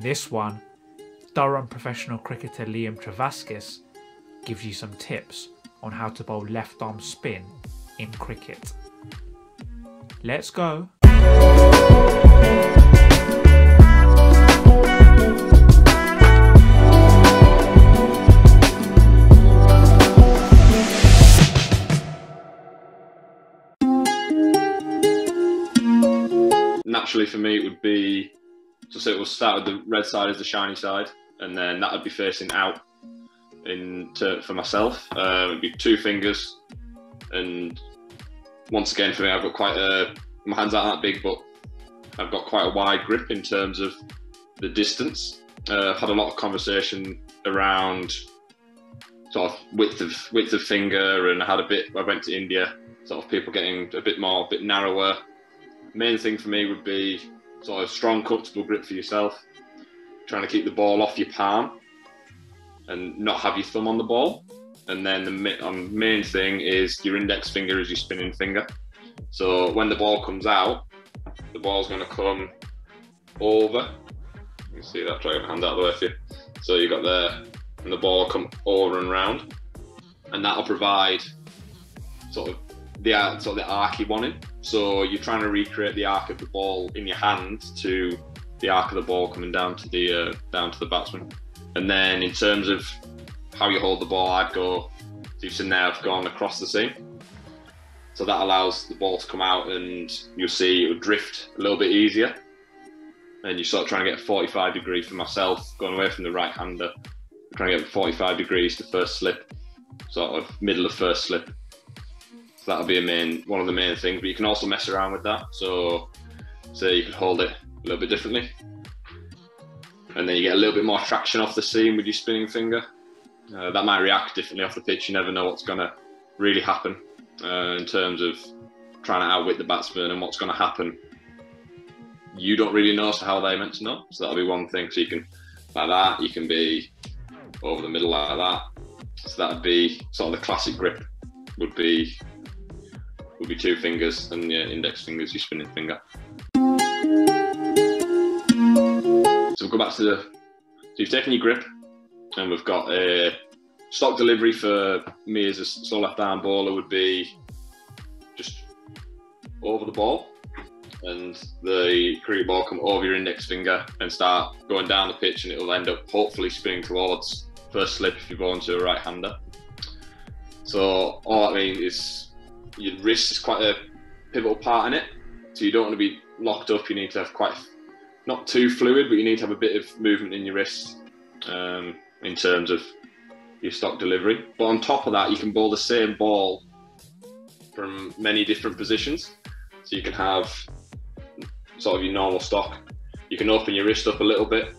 In this one, Durham professional cricketer Liam Trevaskis gives you some tips on how to bowl left arm spin in cricket. Let's go! Naturally for me it would be, so it will start with the red side as the shiny side, and then that would be facing out for myself. It would be two fingers, and once again for me I've got quite a, my hands aren't that big, but I've got quite a wide grip in terms of the distance. I've had a lot of conversation around sort of width of finger, and I had a bit, I went to India, sort of people getting a bit more, a bit narrower. Main thing for me would be sort of strong, comfortable grip for yourself, trying to keep the ball off your palm and not have your thumb on the ball. And then the main thing is your index finger is your spinning finger. So when the ball comes out, the ball's going to come over. You can see that, try to hand out the way for you. So you've got there, and the ball will come over and round. And that'll provide sort of the arc you wanted. So you're trying to recreate the arc of the ball in your hand to the arc of the ball coming down to the batsman. And then in terms of how you hold the ball, I'd go, you've seen there, I've gone across the seam. So that allows the ball to come out, and you'll see it would drift a little bit easier. And you're sort of trying to get a 45 degree for myself, going away from the right-hander, trying to get 45 degrees to first slip, sort of middle of first slip. So that'll be a one of the main things, but you can also mess around with that. So say you could hold it a little bit differently, and then you get a little bit more traction off the seam with your spinning finger. That might react differently off the pitch. You never know what's going to really happen in terms of trying to outwit the batsman and what's going to happen. You don't really know, so how they're meant to know. So that'll be one thing. So you can, like that, you can be over the middle like that. So that'd be sort of the classic grip would be two fingers, and your index finger is your spinning finger. So we'll go back to the, so you've taken your grip, and we've got a stock delivery for me as a sole left arm bowler would be just over the ball, and the cricket ball come over your index finger and start going down the pitch, and it'll end up hopefully spinning towards first slip if you're bowling to a right-hander. So all that means is your wrist is quite a pivotal part in it, so you don't want to be locked up. You need to have quite, not too fluid, but you need to have a bit of movement in your wrist in terms of your stock delivery. But on top of that, you can bowl the same ball from many different positions. So you can have sort of your normal stock. You can open your wrist up a little bit,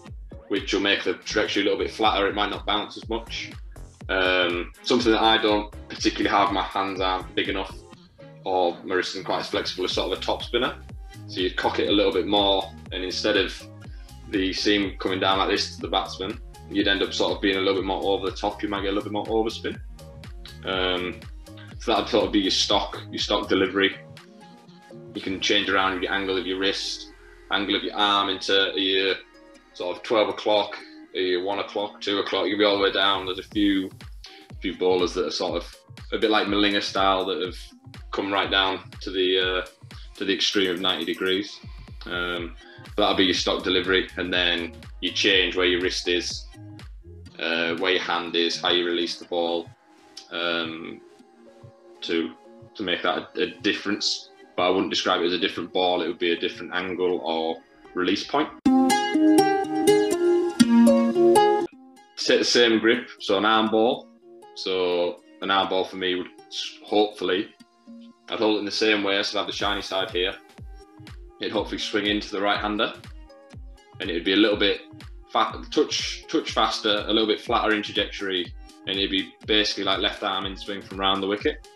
which will make the trajectory a little bit flatter. It might not bounce as much. Something that I don't particularly have, my hands aren't big enough, or my wrist isn't quite as flexible as sort of a top spinner. So you cock it a little bit more, and instead of the seam coming down like this to the batsman, you'd end up sort of being a little bit more over the top. You might get a little bit more overspin. So that'd sort of be your stock delivery. You can change around with your angle of your wrist, angle of your arm into your sort of 12 o'clock, 1 o'clock, 2 o'clock. You can be all the way down. There's a few bowlers that are sort of a bit like Malinga style that have come right down to the extreme of 90 degrees. That'll be your stock delivery, and then you change where your wrist is, where your hand is, how you release the ball, to make that a difference. But I wouldn't describe it as a different ball. It would be a different angle or release point. Take the same grip, so an arm ball. So an arm ball for me would, hopefully, I'd hold it in the same way, so I'd have the shiny side here. It'd hopefully swing into the right-hander, and it'd be a little bit touch faster, a little bit flatter in trajectory, and it'd be basically like left arm in swing from round the wicket.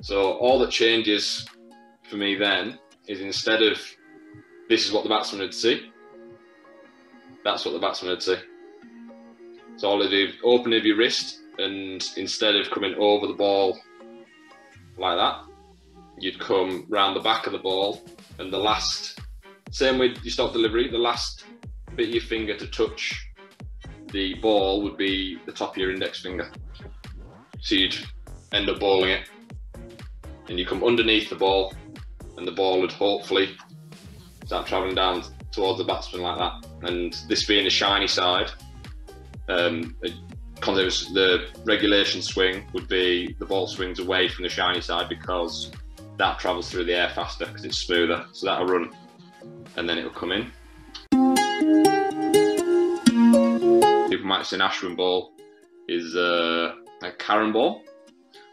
So all that changes for me then is, instead of this is what the batsman would see, that's what the batsman would see. So all I do, open of your wrist, and instead of coming over the ball like that, you'd come round the back of the ball, and the last, same with your stock delivery, the last bit of your finger to touch the ball would be the top of your index finger. So you'd end up bowling it, and you come underneath the ball, and the ball would hopefully start travelling down towards the batsman like that. And this being a shiny side, the regulation swing would be the ball swings away from the shiny side because that travels through the air faster because it's smoother. So that'll run and then it'll come in. People might say an Ashwin ball is a Carrom ball.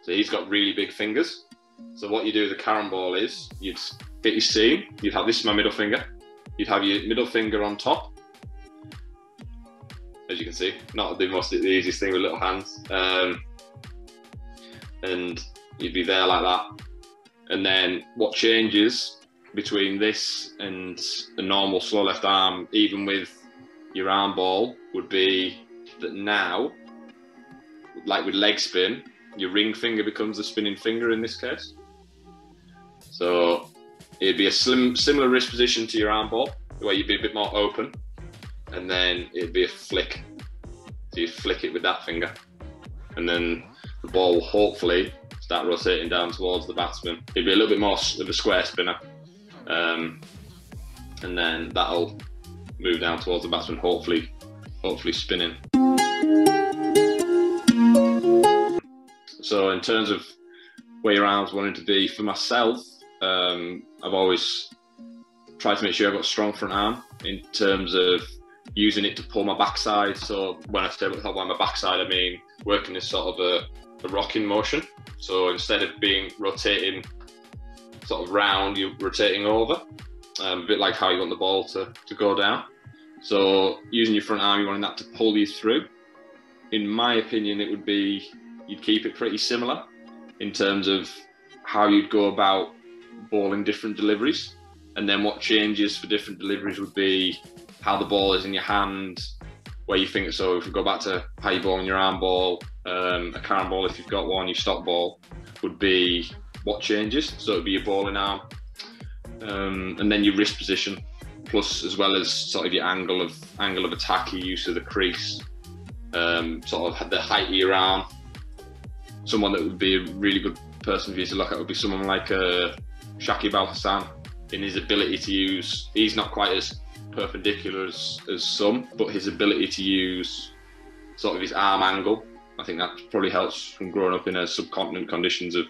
So he's got really big fingers. So what you do with a Carrom ball is you'd fit your seam, you'd have, this is my middle finger, you'd have your middle finger on top. As you can see, not the easiest thing with little hands. And you'd be there like that. And then what changes between this and a normal slow left arm, even with your arm ball, would be that now, like with leg spin, your ring finger becomes the spinning finger in this case. So it'd be a similar wrist position to your arm ball, where you'd be a bit more open. And then it'd be a flick. So you flick it with that finger. And then the ball will hopefully start rotating down towards the batsman. It'd be a little bit more of a square spinner. And then that'll move down towards the batsman, hopefully spinning. So in terms of where your arms wanted to be, for myself, I've always tried to make sure I've got a strong front arm in terms of using it to pull my backside. So when I say about my backside, I mean working this sort of a rocking motion. So instead of being rotating sort of round, you're rotating over, a bit like how you want the ball to go down. So using your front arm, you're wanting that to pull you through. In my opinion, it would be, you'd keep it pretty similar in terms of how you'd go about bowling different deliveries. And then what changes for different deliveries would be how the ball is in your hand, where you think, so if we go back to how you bowl in your arm ball, a Carrom ball if you've got one, your stock ball, would be what changes. So it would be your ball and arm, and then your wrist position, plus as well as sort of your angle of attack, your use of the crease, sort of the height of your arm. Someone that would be a really good person for you to look at would be someone like Shaki Balhassan, in his ability to use, he's not quite as perpendicular as some, but his ability to use sort of his arm angle, I think that probably helps from growing up in a subcontinent conditions of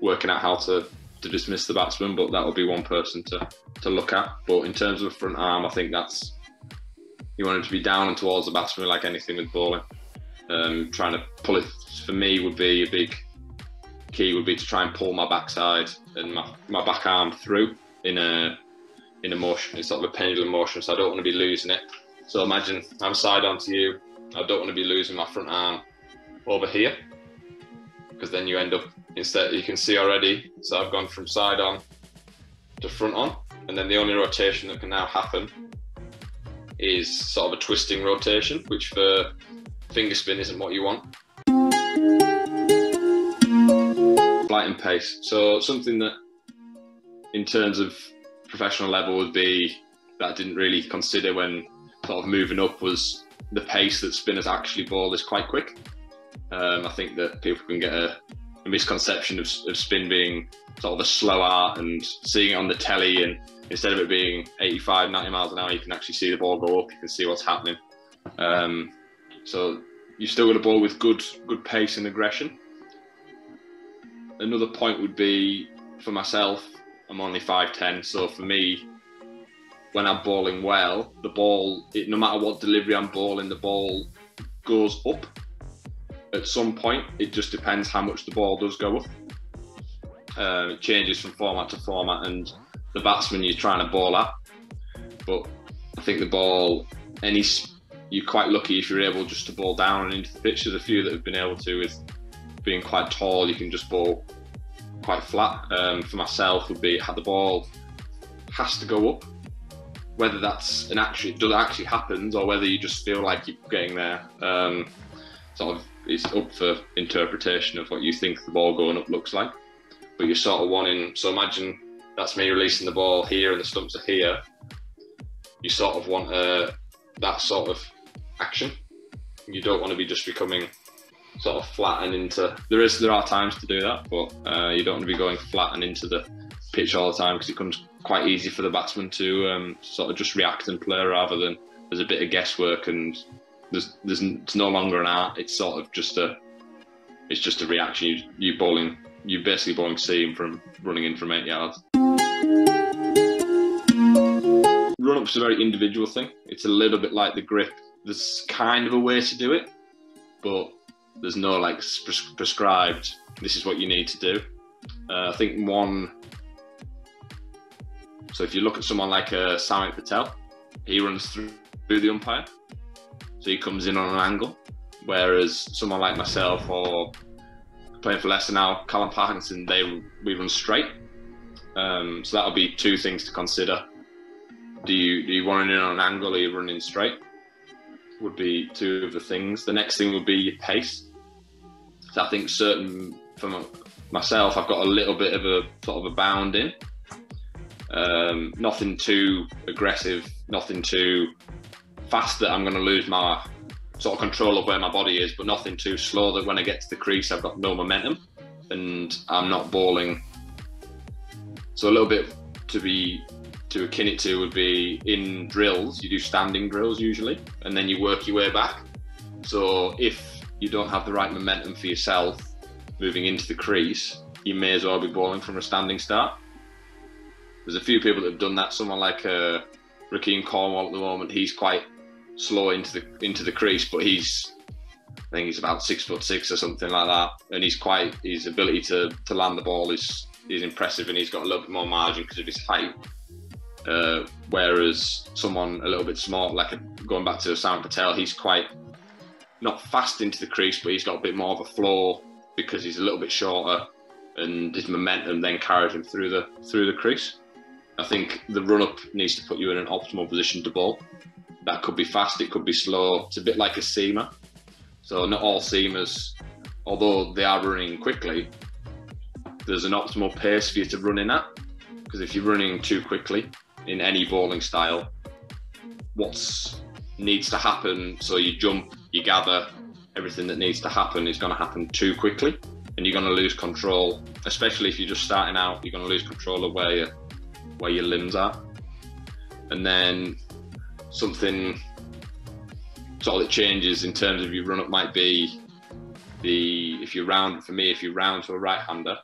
working out how to dismiss the batsman. But that would be one person to look at. But in terms of the front arm, I think that's, you want it to be down and towards the batsman, like anything with bowling. Trying to pull it, for me, would be a big key, would be to try and pull my backside and my back arm through in a motion. It's sort of a pendulum motion, so I don't want to be losing it. So imagine I'm side on to you, I don't want to be losing my front arm over here, because then you end up, instead, you can see already, so I've gone from side on to front on, and then the only rotation that can now happen is sort of a twisting rotation, which for finger spin isn't what you want. Flight and pace, so something that in terms of professional level would be that I didn't really consider when sort of moving up was the pace that spinners actually bowl is quite quick. I think that people can get a misconception of spin being sort of a slow art, and seeing it on the telly, and instead of it being 85, 90 miles an hour, you can actually see the ball go up, you can see what's happening. So you're still going to bowl with good pace and aggression. Another point would be, for myself, I'm only 5'10", so for me, when I'm bowling well, the ball, no matter what delivery I'm bowling, the ball goes up. At some point, it just depends how much the ball does go up. It changes from format to format and the batsman you're trying to bowl at. But I think the ball, you're quite lucky if you're able just to bowl down and into the pitch. There's a few that have been able to, with being quite tall, you can just bowl quite flat. For myself, would be how the ball has to go up, whether that's it actually happens or whether you just feel like you're getting there. Sort of, it's up for interpretation of what you think the ball going up looks like. But you're sort of wanting, so imagine that's me releasing the ball here and the stumps are here. You sort of want that sort of action. You don't want to be just becoming sort of flat and into. There are times to do that, but you don't want to be going flat and into the pitch all the time, because it comes quite easy for the batsman to sort of just react and play, rather than there's a bit of guesswork and there's it's no longer an art. It's sort of just a reaction. You're basically bowling seam from running in from 8 yards. Run-up's a very individual thing. It's a little bit like the grip. There's kind of a way to do it, but there's no like prescribed, this is what you need to do. I think so if you look at someone like Samit Patel, he runs through the umpire. So he comes in on an angle, whereas someone like myself or playing for Leicester now, Callum Parkinson, we run straight. So that'll be two things to consider. Do you want it in on an angle, or you running straight? Would be two of the things. The next thing would be your pace. So I think for myself, I've got a little bit of a sort of a bound in. Nothing too aggressive, nothing too fast that I'm going to lose my sort of control of where my body is, but nothing too slow that when I get to the crease, I've got no momentum and I'm not bowling. So a little bit to akin it to would be in drills. You do standing drills usually, and then you work your way back. So if you don't have the right momentum for yourself moving into the crease, you may as well be bowling from a standing start. There's a few people that have done that. Someone like Rahkeem Cornwall at the moment, he's quite slow into the crease, but I think he's about 6'6" or something like that, and his ability to land the ball is impressive, and he's got a little bit more margin because of his height. Whereas someone a little bit smart, going back to Samit Patel, he's quite not fast into the crease, but he's got a bit more of a floor because he's a little bit shorter, and his momentum then carries him through the crease. I think the run-up needs to put you in an optimal position to bowl. That could be fast, it could be slow. It's a bit like a seamer. So not all seamers, although they are running quickly, there's an optimal pace for you to run in at, because if you're running too quickly in any bowling style, what needs to happen, so you jump, you gather, everything that needs to happen is going to happen too quickly, and you're going to lose control. Especially if you're just starting out, you're going to lose control of where your limbs are. And then something sort of that changes in terms of your run up might be if you round to a right-hander,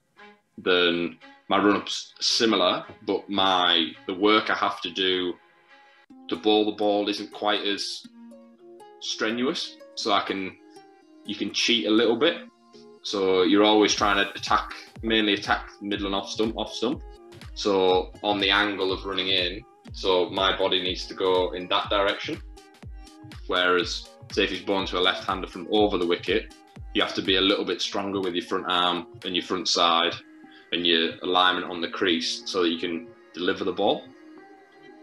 then my run up's similar, but the work I have to do to bowl the ball isn't quite as strenuous, so you can cheat a little bit. So you're always trying to mainly attack middle and off stump. So on the angle of running in, so my body needs to go in that direction. Whereas, say if he's bowling to a left-hander from over the wicket, you have to be a little bit stronger with your front arm and your front side and your alignment on the crease so that you can deliver the ball.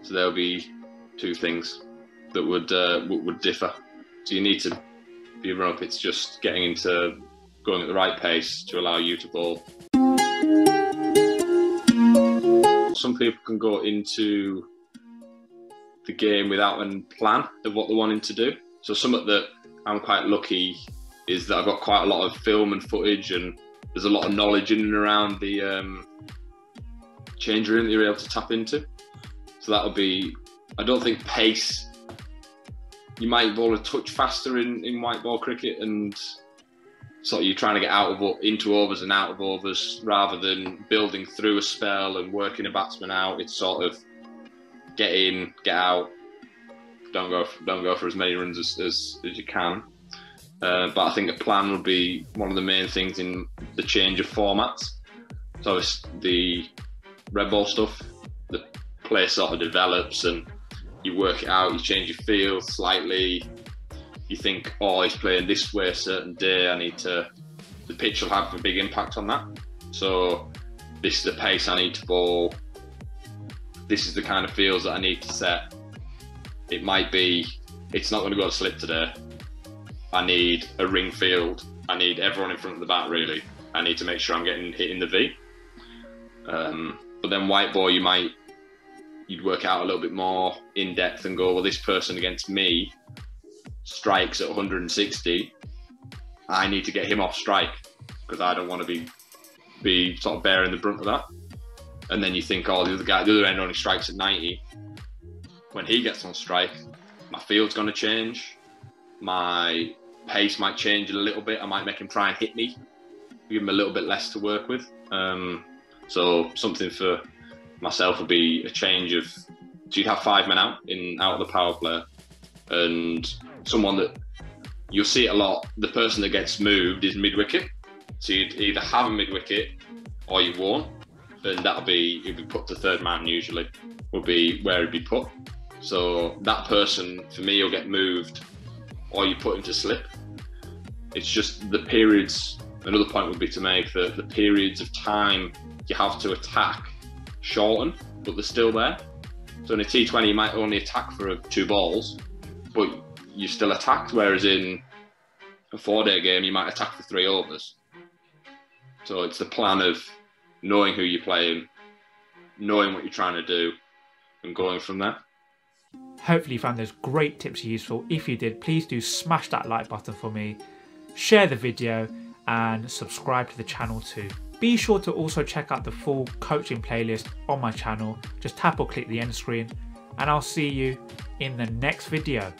So there'll be two things that would differ. So you need to be a run-up. It's just going at the right pace to allow you to bowl. Some people can go into the game without a plan of what they're wanting to do. So something that I'm quite lucky is that I've got quite a lot of film and footage, and there's a lot of knowledge in and around the change room that you're able to tap into. So that'll be, I don't think pace, you might bowl a touch faster in white ball cricket, and sort of you're trying to get into overs and out of overs, rather than building through a spell and working a batsman out. It's sort of get in, get out, don't go for as many runs as you can. But I think a plan would be one of the main things in the change of formats. So it's the red ball stuff, the play sort of develops and you work it out, you change your feel slightly. You think, oh, he's playing this way a certain day, the pitch will have a big impact on that. So this is the pace I need to bowl. This is the kind of fields that I need to set. It might be, it's not going to go to slip today. I need a ring field. I need everyone in front of the bat, really. I need to make sure I'm hitting the V. But then white ball, you might you'd work out a little bit more in depth and go, well, this person against me strikes at 160. I need to get him off strike because I don't want to be sort of bearing the brunt of that. And then you think, oh, the other guy at the other end only strikes at 90. When he gets on strike, my field's going to change. My pace might change a little bit. I might make him try and hit me, give him a little bit less to work with. So something for myself would be a change of, so you'd have five men out of the power play, and someone that you'll see it a lot, the person that gets moved is mid-wicket. So you'd either have a mid-wicket or you won't, and that'll be, you'd be put to third man usually, would be where he'd be put. So that person, for me, will get moved or you put him to slip. It's just the periods, another point would be to make that the periods of time you have to attack shorten, but they're still there. So in a T20, you might only attack for 2 balls, but you still attacked, whereas in a 4-day game, you might attack for 3 overs. So it's the plan of knowing who you're playing, knowing what you're trying to do, and going from there. Hopefully you found those great tips useful. If you did, please do smash that like button for me, share the video, and subscribe to the channel too. Be sure to also check out the full coaching playlist on my channel. Just tap or click the end screen, and I'll see you in the next video.